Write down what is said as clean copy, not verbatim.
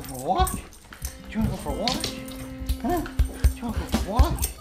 Do you want to go for a walk? Do you want to go for a walk? Huh? Do you want to go for a walk?